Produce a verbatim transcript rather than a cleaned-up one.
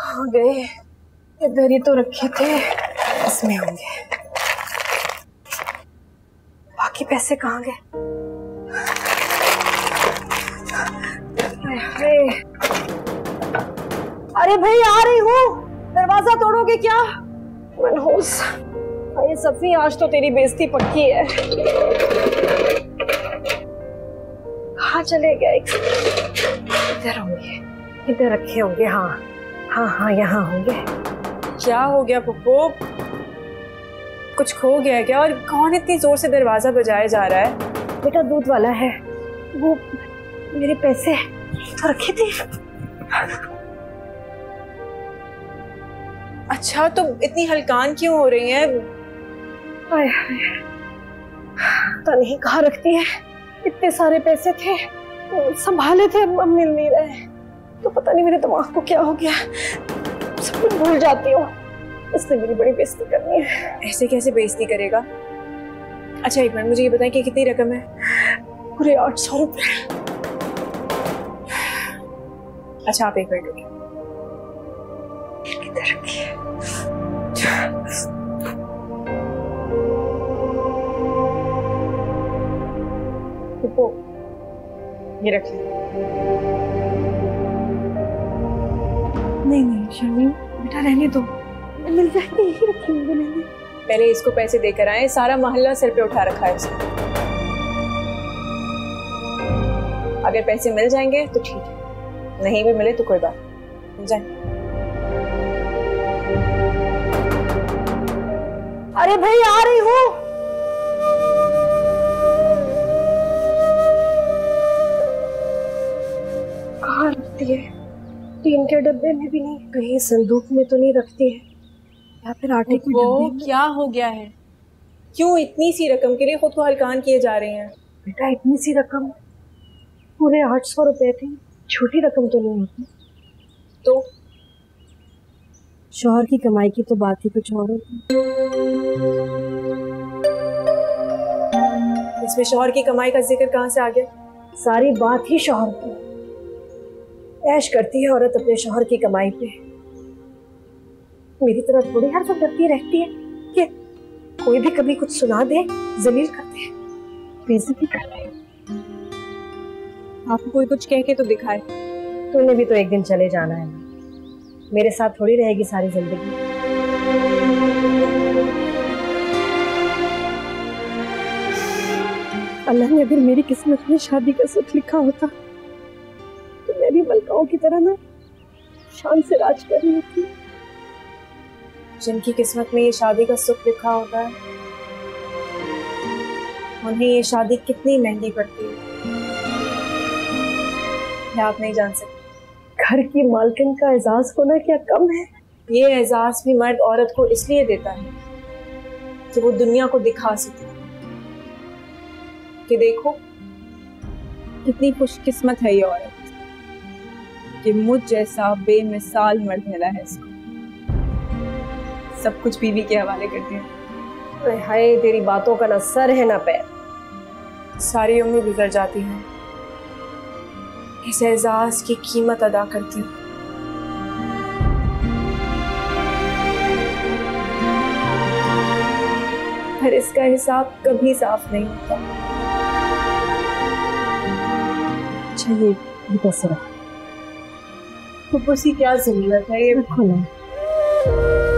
हो गए, इधर ही तो रखे थे, इसमें होंगे। बाकी पैसे कहाँ गए? अरे भाई आ रही हूँ, दरवाजा तोड़ोगे क्या? मनहूस, अरे सफी आज तो तेरी बेइज्जती पक्की है। कहाँ चले गए? इधर होंगे, इधर रखे होंगे। हाँ हाँ हाँ यहाँ होंगे। क्या हो गया पप्पू? कुछ खो गया है क्या? और कौन इतनी जोर से दरवाजा बजाया जा रहा है? बेटा दूध वाला है वो, मेरे पैसे तो रखे थे। अच्छा तो इतनी हलकान क्यों हो रही है? आए, आए। तो नहीं कहाँ रखती है? इतने सारे पैसे थे, संभाले थे, अब मिल नहीं रहे। तो पता नहीं मेरे दिमाग को क्या हो गया, सब कुछ भूल जाती हूँ। इसने मेरी बड़ी बेइज्जती करनी है। ऐसे कैसे बेइज्जती करेगा? अच्छा एक मिनट, मुझे ये बताएं कि कितनी रकम है? पूरे आठ सौ रुपये। अच्छा आप एक मिनट रुकिए, इधर रखिए। ये रखिए। नहीं नहीं शर्मिन बेटा रहने दो, मिल जाएंगे, यही रखेंगे। मैंने पहले इसको पैसे देकर आए, सारा मोहल्ला सर पे उठा रखा है इसको। अगर पैसे मिल जाएंगे तो ठीक है, नहीं भी मिले तो कोई बात नहीं। जाए। अरे भाई आ रही हूँ, कहाँ रखती है? टीन के डब्बे में भी नहीं, कहीं संदूक में तो नहीं रखती है, या फिर आटे के डब्बे में। क्या हो गया है? क्यों इतनी सी रकम के लिए खुद को हलकान किए जा रहे हैं? बेटा इतनी सी रकम, पूरे आठ सौ रुपये थे, छोटी रकम तो नहीं होती। तो शौहर की कमाई की तो बात ही कुछ और होती। इसमें शौहर की कमाई का जिक्र कहाँ से आ गया? सारी बात ही शौहर की। ऐश करती है औरत अपने शौहर की कमाई पे। मेरी तरह थोड़ी हर वक्त डरती रहती है कि कोई भी कभी कुछ सुना दे, जलील कर दे, बेइज्जती कर दे। आपको कोई कुछ कह के तो दिखाए। तूने भी तो एक दिन चले जाना है, मेरे साथ थोड़ी रहेगी सारी जिंदगी। अल्लाह ने अगर मेरी किस्मत में शादी का सूत्र लिखा होता, मेरी मलकाओं की तरह ना शान से राज कर रही थी। जिनकी किस्मत में ये शादी का सुख लिखा होता है, उन्हें ये शादी कितनी महंगी पड़ती है आप नहीं जान सकते। घर की मालकिन का एहसास होना क्या कम है? ये एहसास भी मर्द औरत को इसलिए देता है कि वो दुनिया को दिखा सके कि देखो कितनी खुशकिस्मत है ये औरत, कि मुझ जैसा बेमिसाल मर्द मिला है इसको। सब कुछ बीवी के हवाले करती है। हाय तेरी बातों का ना सर है ना पैर। सारी उम्र गुजर जाती है इस एहसास की कीमत अदा करती हूँ। पर इसका हिसाब कभी साफ नहीं होता। अच्छा ये कैसे? तो उसी क्या जरूरत है ये रखो ना।